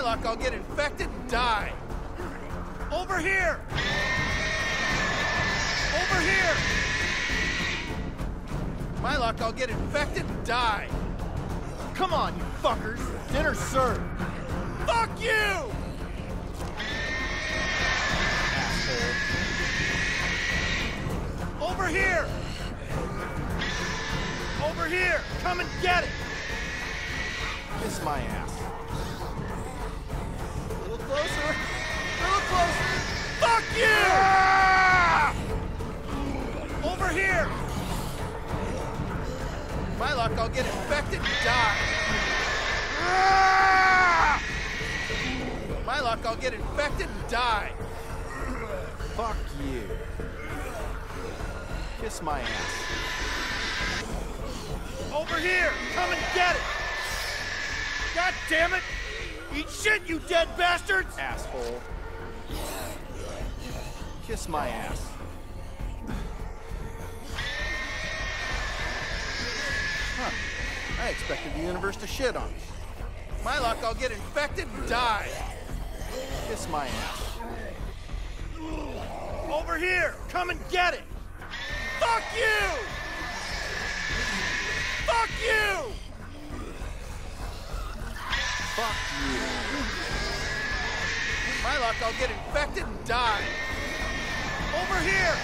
Psylocke, I'll get infected and die. Over here! Over here! Psylocke, I'll get infected and die. Come on, you fuckers. Dinner served. Fuck you! Asshole. Over here! Over here! Come and get it! Kiss my ass. A little closer. A little closer. Fuck you! Ah! Over here! My luck, I'll get infected and die. Ah! My luck, I'll get infected and die. Fuck you. Kiss my ass. Over here! Come and get it! God damn it! Eat shit, you dead bastards! Asshole. Kiss my ass. Huh. I expected the universe to shit on me. My luck, I'll get infected and die. Kiss my ass. Over here! Come and get it! Fuck you! Fuck you! Fuck you. My luck, I'll get infected and die. Over here!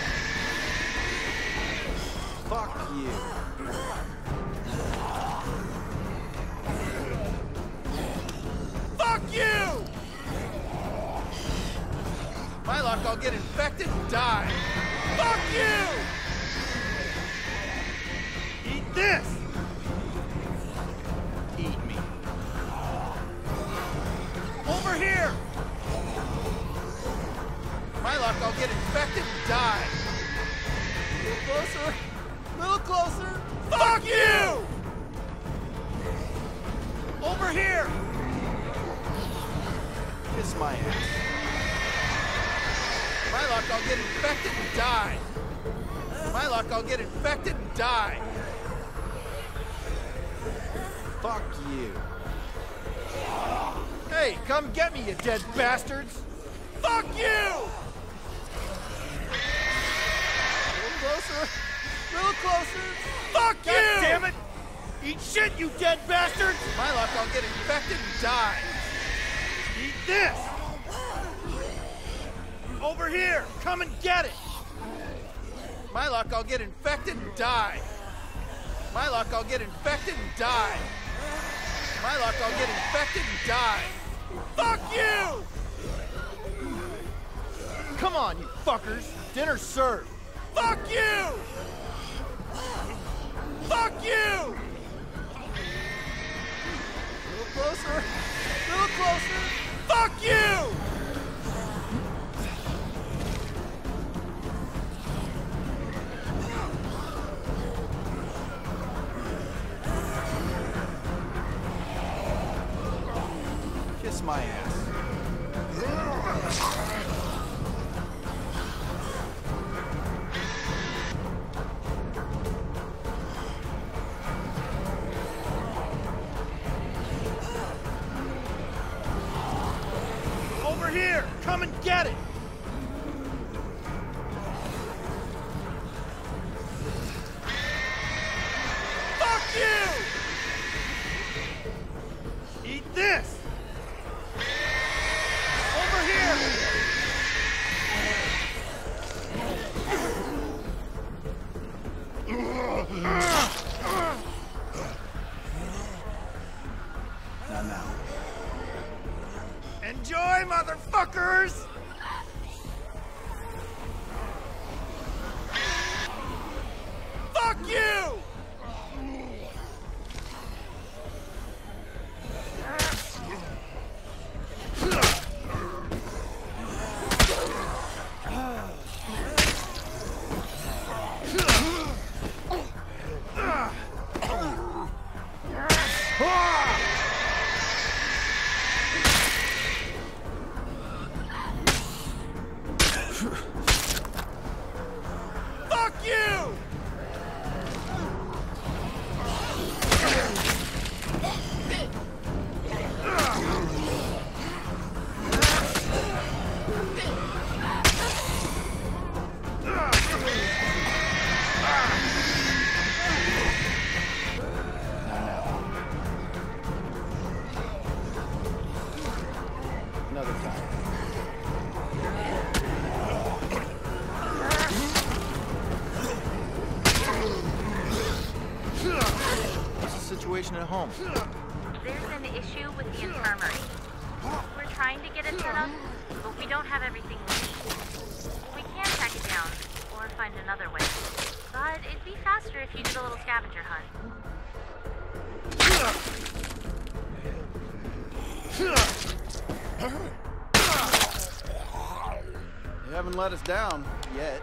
Fuck you. Fuck you! My luck, I'll get infected and die. Fuck you! Eat this! Over here! My luck, I'll get infected and die. A little closer. A little closer. Fuck you! Over here! Kiss my ass. My luck, I'll get infected and die. My luck, I'll get infected and die. Fuck you. Hey, come get me, you dead bastards! Fuck you! A little closer. A little closer. Fuck you! God damn it! Eat shit, you dead bastards! My luck, I'll get infected and die. Eat this! Over here! Come and get it! My luck, I'll get infected and die. My luck, I'll get infected and die. My luck, I'll get infected and die. Fuck you! Come on, you fuckers. Dinner served. Fuck you! Fuck you! A little closer. A little closer. Fuck you! Kiss my ass. Over here! Come and get it! Fuck you! Eat this! Enjoy, motherfuckers! Fuck you! situation at home? There's an issue with the infirmary. We're trying to get it set up, but we don't have everything we need. We can track it down, or find another way. But it'd be faster if you did a little scavenger hunt. They haven't let us down, yet.